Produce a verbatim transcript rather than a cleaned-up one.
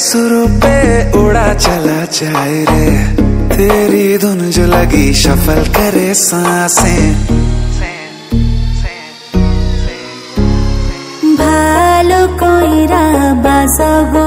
सुर पे उड़ा चला जाए रे, तेरी धुन जो लगी शफल करे सांसें। भालो कोई राह बाज़ा हो